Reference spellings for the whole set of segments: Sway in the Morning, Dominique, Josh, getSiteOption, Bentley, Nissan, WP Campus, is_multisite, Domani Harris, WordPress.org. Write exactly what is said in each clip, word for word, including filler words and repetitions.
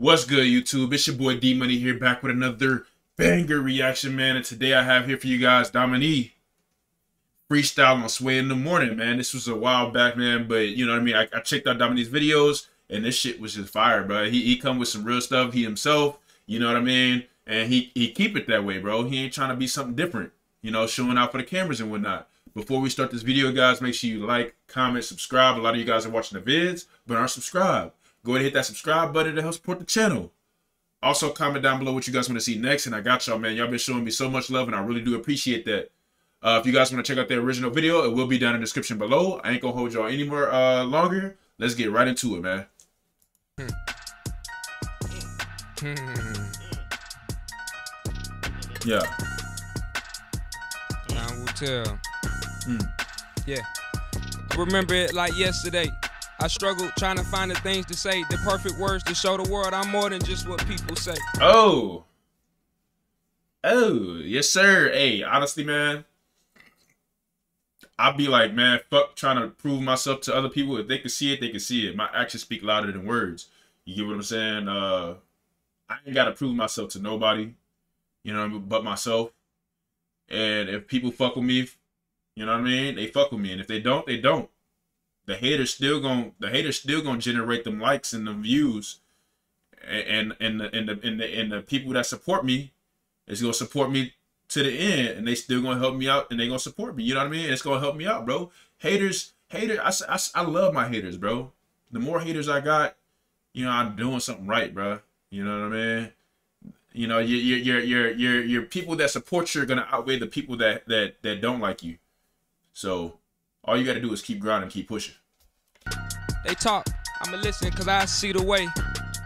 What's good, YouTube? It's your boy D Money here, back with another banger reaction, man. And today I have here for you guys Dominique freestyle on Sway in the Morning, man. This was a while back, man, but you know what I mean. I, I checked out Dominique's videos, and this shit was just fire, bro. He he come with some real stuff. He himself, you know what I mean, and he he keep it that way, bro. He ain't trying to be something different, you know, showing out for the cameras and whatnot. Before we start this video, guys, make sure you like, comment, subscribe. A lot of you guys are watching the vids, but aren't subscribed. Go ahead and hit that subscribe button to help support the channel. Also, comment down below what you guys want to see next. And I got y'all, man. Y'all been showing me so much love, and I really do appreciate that. Uh, if you guys want to check out the original video, it will be down in the description below. I ain't going to hold y'all any more uh, longer. Let's get right into it, man. Yeah. I will tell. Mm. Yeah. Remember it like yesterday. I struggled trying to find the things to say, the perfect words to show the world I'm more than just what people say. Oh. Oh, yes, sir. Hey, honestly, man, I'd be like, man, fuck trying to prove myself to other people. If they can see it, they can see it. My actions speak louder than words. You get what I'm saying? Uh, I ain't got to prove myself to nobody, you know, but myself. And if people fuck with me, you know what I mean? They fuck with me. And if they don't, they don't. The haters still gonna the haters still gonna generate them likes and them views, and and and the and the and the, and the people that support me is gonna support me to the end, and they still gonna help me out, and they gonna support me. You know what I mean? It's gonna help me out, bro. Haters, haters, I, I, I love my haters, bro. The more haters I got, you know I'm doing something right, bro. You know what I mean? You know your your your your your people that support you are gonna outweigh the people that that that don't like you. So all you gotta do is keep grinding, keep pushing. They talk, I'ma listen, cause I see the way.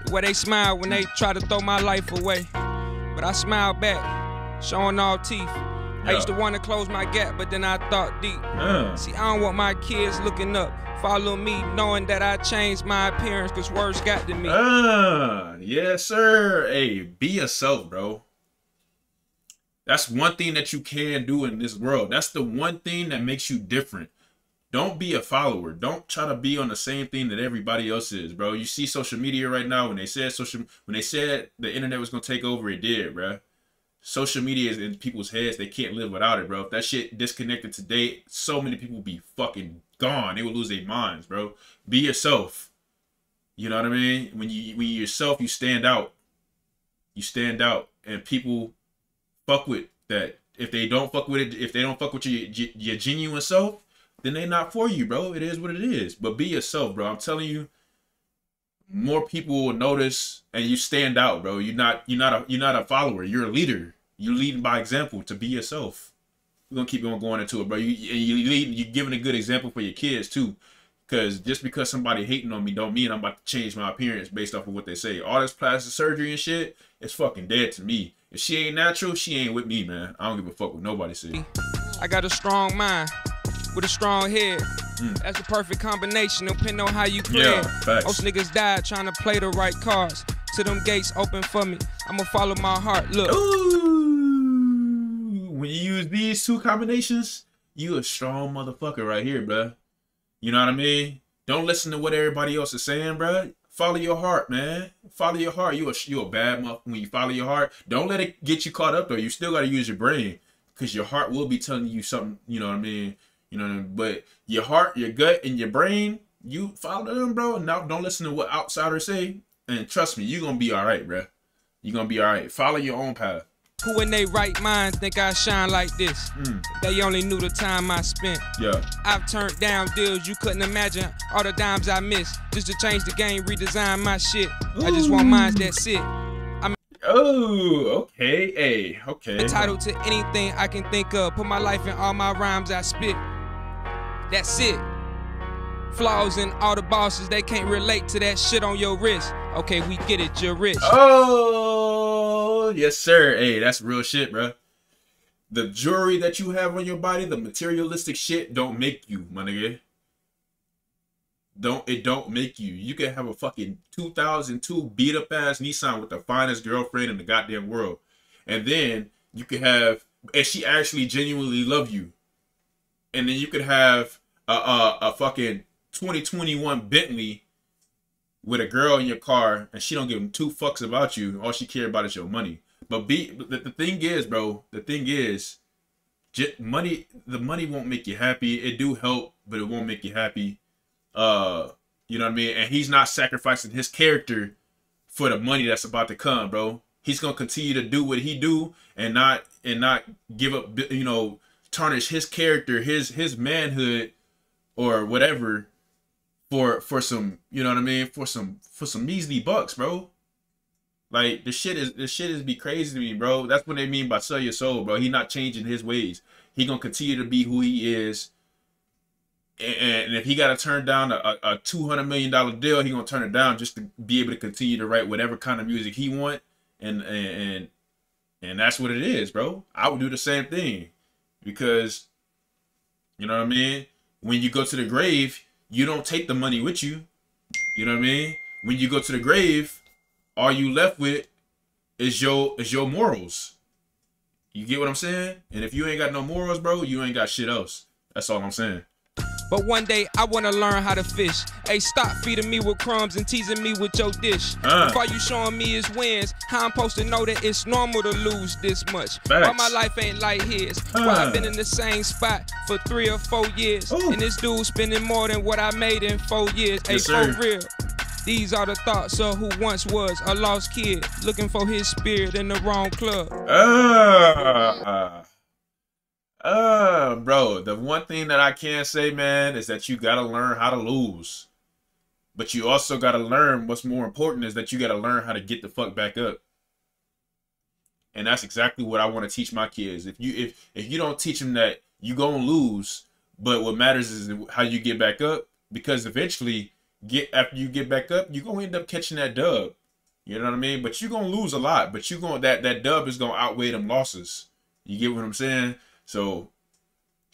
The way they smile when they try to throw my life away. But I smile back, showing all teeth. Yeah. I used to wanna close my gap, but then I thought deep. Yeah. See, I don't want my kids looking up, follow me, knowing that I changed my appearance, cause words got to me. Ah, yes, sir. Hey, be yourself, bro. That's one thing that you can do in this world. That's the one thing that makes you different. Don't be a follower. Don't try to be on the same thing that everybody else is, bro. You see social media right now. When they said social, when they said the internet was gonna take over, it did, bro. Social media is in people's heads. They can't live without it, bro. If that shit disconnected today, so many people be fucking gone. They would lose their minds, bro. Be yourself. You know what I mean? When you when you're yourself, you stand out. You stand out, and people fuck with that. If they don't fuck with it, if they don't fuck with your your genuine self, then they not for you, bro. It is what it is. But be yourself, bro. I'm telling you, more people will notice, and you stand out, bro. You're not, you're not a, you're not a follower. You're a leader. You're leading by example. To be yourself. We're gonna keep on going into it, bro. You, you lead. You're giving a good example for your kids too, because just because somebody hating on me don't mean I'm about to change my appearance based off of what they say. All this plastic surgery and shit is fucking dead to me. If she ain't natural, she ain't with me, man. I don't give a fuck what nobody says. I got a strong mind. With a strong head. Mm. That's the perfect combination, depending on how you play. Yeah, most niggas died trying to play the right cards. To them gates open for me, I'ma follow my heart. Look. Ooh, when you use these two combinations, you a strong motherfucker right here, bruh. You know what I mean? Don't listen to what everybody else is saying, bruh. Follow your heart, man. Follow your heart. You a, you a bad motherfucker when you follow your heart. Don't let it get you caught up, though. You still got to use your brain, because your heart will be telling you something, you know what I mean? You know what I mean? But your heart, your gut, and your brain, you follow them, bro. Now, don't listen to what outsiders say. And trust me, you're going to be all right, bro. You're going to be all right. Follow your own path. Who in their right mind think I shine like this? Mm. They only knew the time I spent. Yeah. I've turned down deals you couldn't imagine. All the dimes I missed. Just to change the game, redesign my shit. Ooh. I just want mine, that's it. Oh, okay. Hey, okay. Entitled to anything I can think of. Put my life in all my rhymes I spit. That's it. Flaws in all the bosses, they can't relate to that shit on your wrist. Okay, we get it, you're rich. Oh, yes, sir. Hey, that's real shit, bro. The jewelry that you have on your body, the materialistic shit, don't make you, my nigga. Don't it don't make you. You can have a fucking two thousand two beat up ass Nissan with the finest girlfriend in the goddamn world, and then you could have, and she actually genuinely love you, and then you could have a a, a fucking twenty twenty-one Bentley with a girl in your car and she don't give two fucks about you. All she care about is your money. But be the, the thing is, bro, the thing is, j money, the money won't make you happy. It do help, but it won't make you happy. Uh, you know what I mean? And he's not sacrificing his character for the money that's about to come, bro. He's going to continue to do what he do and not, and not give up, you know, tarnish his character, his, his manhood or whatever for, for some, you know what I mean? For some, for some measly bucks, bro. Like the shit is, the shit is be crazy to me, bro. That's what they mean by sell your soul, bro. He not changing his ways. He going to continue to be who he is. And if he got to turn down a, a two hundred million dollar deal, he going to turn it down just to be able to continue to write whatever kind of music he want. And, and, and that's what it is, bro. I would do the same thing because, you know what I mean? When you go to the grave, you don't take the money with you. You know what I mean? When you go to the grave, all you left with is your, is your morals. You get what I'm saying? And if you ain't got no morals, bro, you ain't got shit else. That's all I'm saying. But one day, I want to learn how to fish. Hey, stop feeding me with crumbs and teasing me with your dish. Uh. If all you showing me is wins, how I'm supposed to know that it's normal to lose this much? Facts. Why my life ain't like his? Uh. Why I've been in the same spot for three or four years. Ooh. And this dude spending more than what I made in four years. Yes, hey, sir. For real. These are the thoughts of who once was a lost kid looking for his spirit in the wrong club. Uh. Uh, bro, the one thing that I can say, man, is that you got to learn how to lose. But you also got to learn, what's more important is that you got to learn how to get the fuck back up. And that's exactly what I want to teach my kids. If you if, if you don't teach them that, you're going to lose. But what matters is how you get back up. Because eventually, get after you get back up, you're going to end up catching that dub. You know what I mean? But you're going to lose a lot. But you're going that, that dub is going to outweigh them losses. You get what I'm saying? So,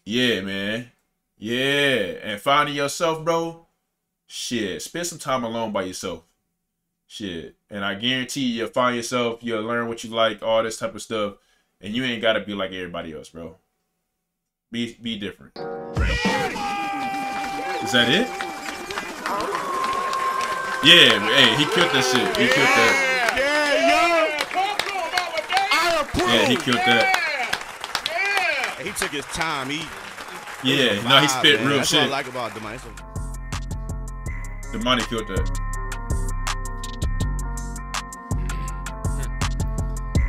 yeah, man. Yeah. And finding yourself, bro. Shit. Spend some time alone by yourself. Shit. And I guarantee you, you'll find yourself. You'll learn what you like, all this type of stuff. And you ain't got to be like everybody else, bro. Be, be different. Is that it? Yeah. Hey, he killed that shit. He killed that. Yeah, yeah. Yeah, he killed that. He took his time. He, he yeah, vibe, no, he spit man. real That's shit. That's what I like about Domani. Domani killed that.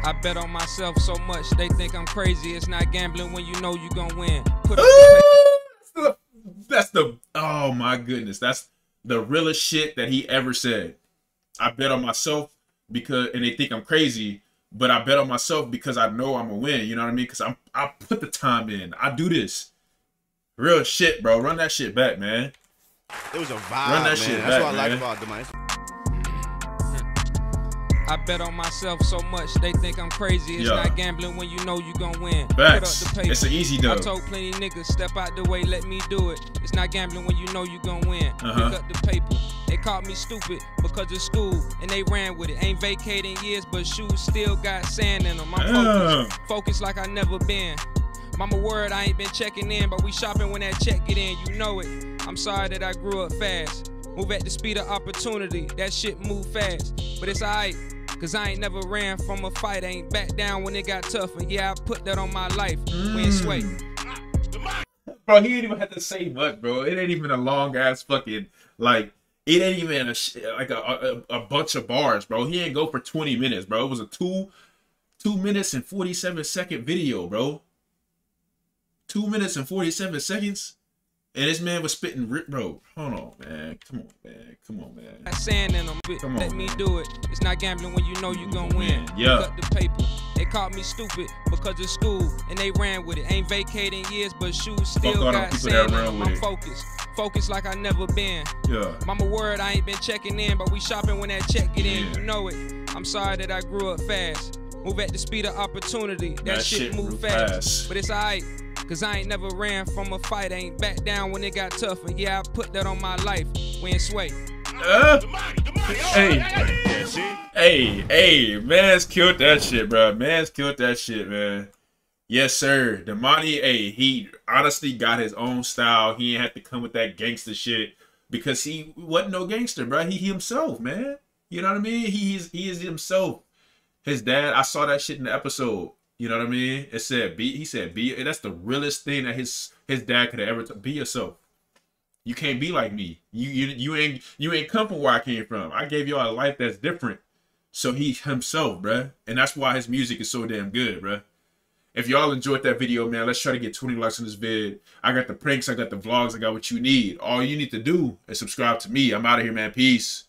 I bet on myself so much. They think I'm crazy. It's not gambling when you know you gonna win. Put up the That's the oh my goodness. That's the realest shit that he ever said. I bet on myself because and they think I'm crazy. But I bet on myself because I know I'm going to win. You know what I mean? Because I I put the time in. I do this. Real shit, bro. Run that shit back, man. It was a vibe, Run that man. Shit That's back, what I man. like about Domani. I bet on myself so much. They think I'm crazy. It's yeah. not gambling when you know you're going to win. Facts. Put up the paper. It's an easy dub. I told plenty niggas, step out the way, let me do it. It's not gambling when you know you're going to win. Uh-huh. Pick up the paper. They called me stupid because of school, and they ran with it. Ain't vacating years, but shoes still got sand in them. I'm focused, focused like I never been. Mama word, I ain't been checking in, but we shopping when that check get in. You know it. I'm sorry that I grew up fast. Move at the speed of opportunity. That shit move fast, but it's alright. Cause I ain't never ran from a fight. I ain't back down when it got tough. And yeah, I put that on my life. Mm. We ain't sway. Bro, he didn't even have to say much, bro. It ain't even a long ass fucking, like, it ain't even a, like a, a, a bunch of bars, bro. He ain't go for twenty minutes, bro. It was a two, two minutes and forty-seven second video, bro. Two minutes and forty-seven seconds. And this man was spitting rip, bro. Hold on, man. Come on, man. Come on, man. I'm saying that I'm bit. Let me do it. It's not gambling when you know you're going to win. Yeah. Pick up the paper. They called me stupid because of school, and they ran with it. Ain't vacating years, but shoes still got sand. I'm focused. Focused like I never been. Yeah. Mama word, I ain't been checking in, but we shopping when that check get in. Yeah. You know it. I'm sorry that I grew up fast. Move at the speed of opportunity. That, that shit, shit move fast. fast. But it's all right. Cause I ain't never ran from a fight. I ain't back down when it got tough. And yeah, I put that on my life. We ain't sway. Uh, hey, hey, hey, man's killed that shit, bro. Man's killed that shit, man. Yes, sir. Domani, hey, he honestly got his own style. He ain't have to come with that gangster shit. because he wasn't no gangster, bro. He, he himself, man. You know what I mean? He is, he is himself. His dad, I saw that shit in the episode. You know what I mean? It said, be, he said, be, and that's the realest thing that his, his dad could have ever, be yourself. You can't be like me. You, you, you ain't, you ain't come from where I came from. I gave y'all a life that's different. So he himself, bruh. And that's why his music is so damn good, bruh. If y'all enjoyed that video, man, let's try to get twenty likes on this vid. I got the pranks, I got the vlogs, I got what you need. All you need to do is subscribe to me. I'm out of here, man. Peace.